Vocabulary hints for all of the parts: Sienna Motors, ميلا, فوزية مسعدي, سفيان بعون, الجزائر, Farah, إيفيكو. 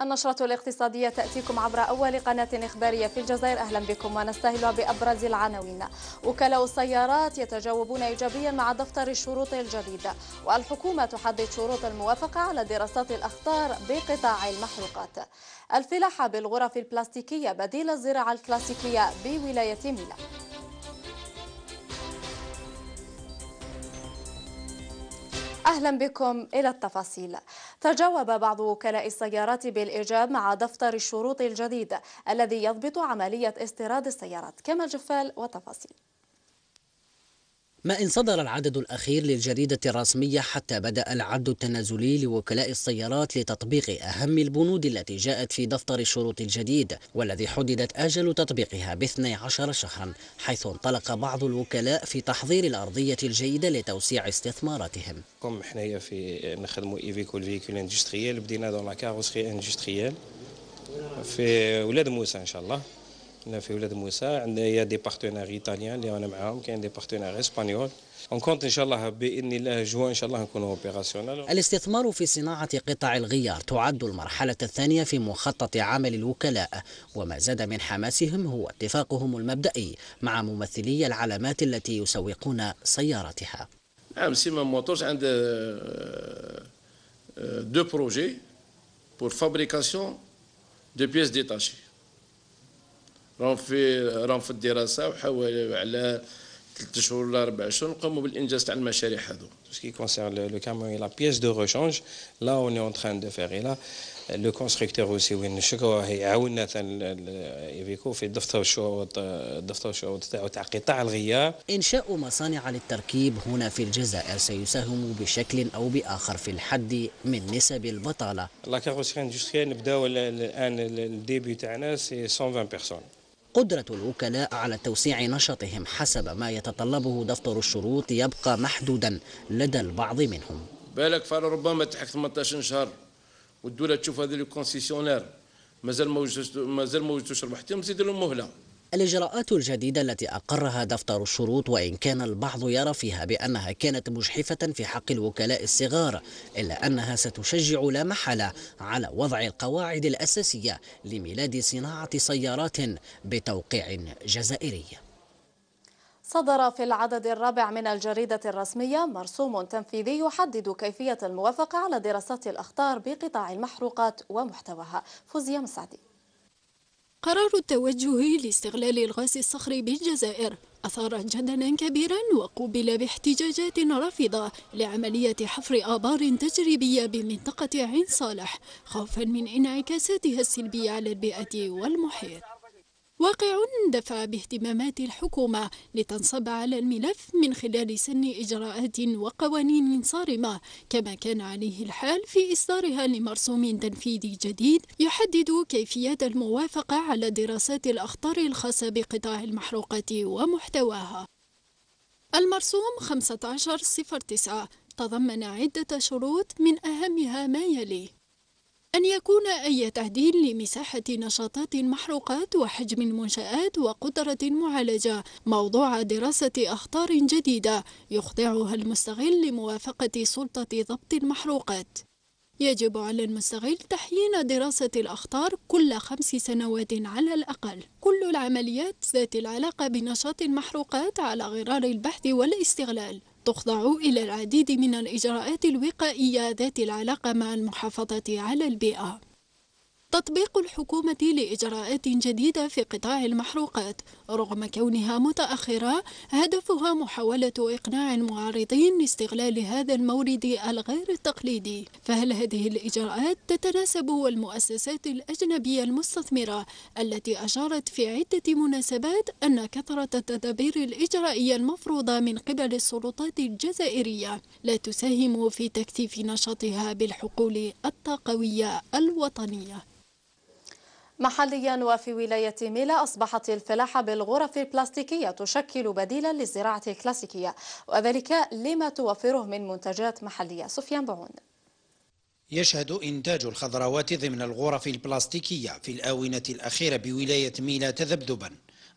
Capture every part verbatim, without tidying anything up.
النشرة الاقتصادية تأتيكم عبر أول قناة إخبارية في الجزائر. أهلا بكم ونستهل بأبرز العناوين. وكلاء السيارات يتجاوبون إيجابيا مع دفتر الشروط الجديد، والحكومة تحدد شروط الموافقة على دراسات الأخطار بقطاع المحروقات. الفلاحة بالغرف البلاستيكية بديل الزراعة الكلاسيكية بولاية ميلا. أهلا بكم إلى التفاصيل. تجاوب بعض وكلاء السيارات بالإيجاب مع دفتر الشروط الجديد الذي يضبط عملية استيراد السيارات. كما الجفال والتفاصيل. ما إن صدر العدد الأخير للجريدة الرسمية حتى بدأ العد التنازلي لوكلاء السيارات لتطبيق أهم البنود التي جاءت في دفتر الشروط الجديد، والذي حددت أجل تطبيقها باثني عشر شهرا، حيث انطلق بعض الوكلاء في تحضير الأرضية الجيدة لتوسيع استثماراتهم. كم إحنا في نخدموا إيفيكو الفيكول اندستريال، بدينا دون لا كاروسري اندستريال في ولاد موسى إن شاء الله. هنا في ولاد موسى عندنا يا دي بارتنير ايطاليان اللي رانا معاهم، كاين دي بارتنير اسبانيول. ونكونت ان شاء الله باذن الله جوان ان شاء الله نكونوا اوبيراسيونال. الاستثمار في صناعه قطع الغيار تعد المرحله الثانيه في مخطط عمل الوكلاء، وما زاد من حماسهم هو اتفاقهم المبدئي مع ممثلي العلامات التي يسوقون سياراتها. نعم، سيما موتورز عند دو بروجي بور فابريكاسيون دو بيس ديتاشي، راهم في راهم في الدراسه وحاولوا على ثلاث شهور ولا اربع شهور نقوموا بالانجاز تاع المشاريع هذو. سكي كونسيرن لو كاميون لا بيس دو ريشانج لا اون اون تران دو فيغ لا لو كونستركتور اوسي وين نشكروه عاوننا ايفيكو في دفتر الشروط دفتر الشروط تاعو تاع قطاع الغيار. انشاء مصانع للتركيب هنا في الجزائر سيساهم بشكل او باخر في الحد من نسب البطاله. لا كاروسير اندستريال نبداو الان الديبي تاعنا سي مئة وعشرين بيرسون. قدرة الوكلاء على توسيع نشاطهم حسب ما يتطلبه دفتر الشروط يبقى محدودا لدى البعض منهم. بالك فربما تحك ثمانية عشر شهر والدولة تشوف هذا الكونسيسيونير مازال مازال ما وجدتوش ربحتهم، زيد لهم مهلة. الإجراءات الجديدة التي أقرها دفتر الشروط وإن كان البعض يرى فيها بأنها كانت مجحفة في حق الوكلاء الصغار، إلا أنها ستشجع لا محالة على وضع القواعد الأساسية لميلاد صناعة سيارات بتوقيع جزائري. صدر في العدد الرابع من الجريدة الرسمية مرسوم تنفيذي يحدد كيفية الموافقة على دراسات الأخطار بقطاع المحروقات ومحتواها. فوزية مسعدي. قرار التوجه لاستغلال الغاز الصخري بالجزائر أثار جدلا كبيرا وقوبل باحتجاجات رافضة لعملية حفر آبار تجريبية بمنطقة عين صالح خوفا من انعكاساتها السلبية على البيئة والمحيط. واقع دفع باهتمامات الحكومة لتنصب على الملف من خلال سن إجراءات وقوانين صارمة، كما كان عليه الحال في إصدارها لمرسوم تنفيذي جديد يحدد كيفية الموافقة على دراسات الأخطار الخاصة بقطاع المحروقات ومحتواها. المرسوم خمسة عشر صفر تسعة تضمن عدة شروط من أهمها ما يلي: أن يكون أي تهديد لمساحة نشاطات المحروقات وحجم المنشآت وقدرة المعالجة موضوع دراسة أخطار جديدة يخضعها المستغل لموافقة سلطة ضبط المحروقات. يجب على المستغل تحيين دراسة الأخطار كل خمس سنوات على الأقل. كل العمليات ذات العلاقة بنشاط المحروقات على غرار البحث والاستغلال تخضع إلى العديد من الإجراءات الوقائية ذات العلاقة مع المحافظة على البيئة. تطبيق الحكومة لإجراءات جديدة في قطاع المحروقات رغم كونها متأخرة هدفها محاولة إقناع المعارضين لاستغلال هذا المورد الغير التقليدي. فهل هذه الإجراءات تتناسب والمؤسسات الأجنبية المستثمرة التي أشارت في عدة مناسبات أن كثرة التدابير الإجرائية المفروضة من قبل السلطات الجزائرية لا تساهم في تكثيف نشاطها بالحقول الطاقوية الوطنية؟ محليا وفي ولاية ميلا أصبحت الفلاحة بالغرف البلاستيكية تشكل بديلا للزراعة الكلاسيكية، وذلك لما توفره من منتجات محلية. سفيان بعون. يشهد إنتاج الخضروات ضمن الغرف البلاستيكية في الآونة الأخيرة بولاية ميلا تذبذبا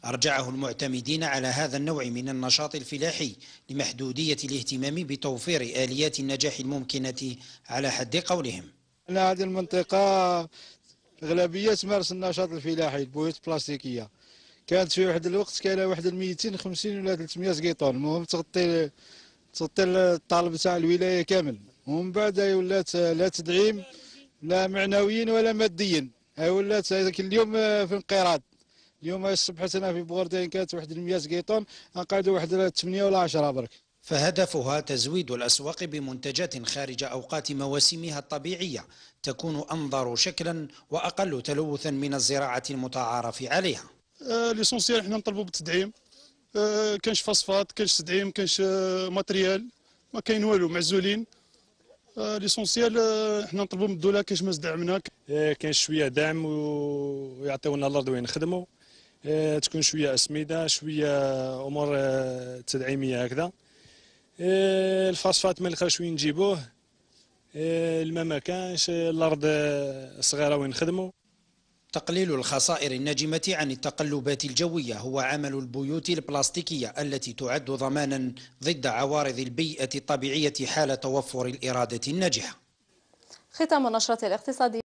أرجعه المعتمدين على هذا النوع من النشاط الفلاحي لمحدودية الاهتمام بتوفير آليات النجاح الممكنة على حد قولهم. أنا هذه المنطقة الأغلبية تمارس النشاط الفلاحي، البويوت البلاستيكية. كانت في واحد الوقت كاينه واحد مئتين وخمسين ولا ثلاثمئة كيطون، المهم تغطي تغطي الطالب تاع الولايه كامل. ومن بعد ولات لا تدعيم لا معنويا ولا ماديا، ولات اليوم في انقراض. اليوم الصبح انا في بوردين كانت واحد مئة كيطون، انقادوا واحد ثمانية ولا عشرة برك. فهدفها تزويد الأسواق بمنتجات خارج أوقات مواسمها الطبيعية، تكون أنظر شكلا وأقل تلوثا من الزراعة المتعارف عليها. آه ليسونسيال حنا نطلبوا بالتدعيم، آه كانش فاصفات، كانش تدعيم، كانش آه ماتريال، ما كاين والو، معزولين. آه ليسونسيال آه حنا نطلبوا من الدوله كاش ما دعمنا، آه كاين شويه دعم ويعطيونا الارض وين نخدموا، آه تكون شويه اسمده، شويه امور آه تدعيميه هكذا. آه الفاصفات ما لقاش وين نجيبوه، آه الماء ما كانش، آه الارض آه صغيره وين نخدموا. تقليل الخسائر الناجمة عن التقلبات الجوية هو عمل البيوت البلاستيكية التي تعد ضمانا ضد عوارض البيئة الطبيعية حال توفر الإرادة الناجحة. ختام النشرة الاقتصادية.